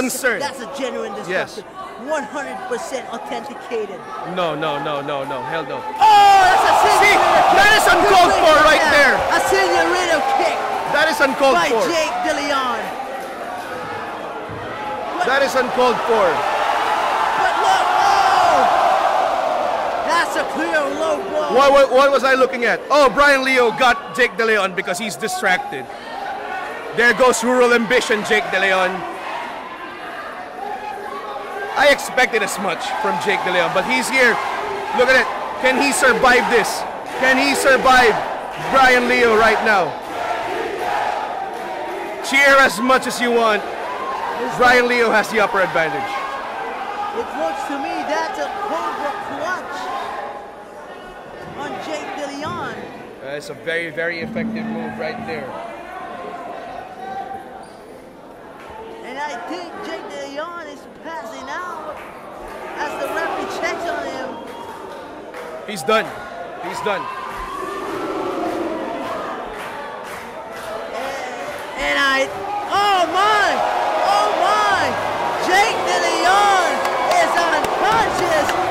concerned. That's a genuine disruption. Yes. 100% authenticated. No. Hell no. Oh, that's a Senyorito kick. That is uncalled for right there. A Senyorito kick. That is uncalled for. By Jake de Leon. That is uncalled for. But look, oh! That's a clear low blow. What was I looking at? Oh, Bryan Leo got Jake de Leon because he's distracted. There goes rural ambition, Jake de Leon. I expected as much from Jake de Leon, but he's here. Look at it. Can he survive this? Can he survive Bryan Leo right now? Cheer as much as you want. Bryan Leo has the upper advantage. It looks to me that's a cobra clutch on Jake de Leon. That's a very, very effective move right there. And I think Jake de Leon is passing out as the referee checks on him. He's done. He's done. Oh my! Jake de Leon is unconscious.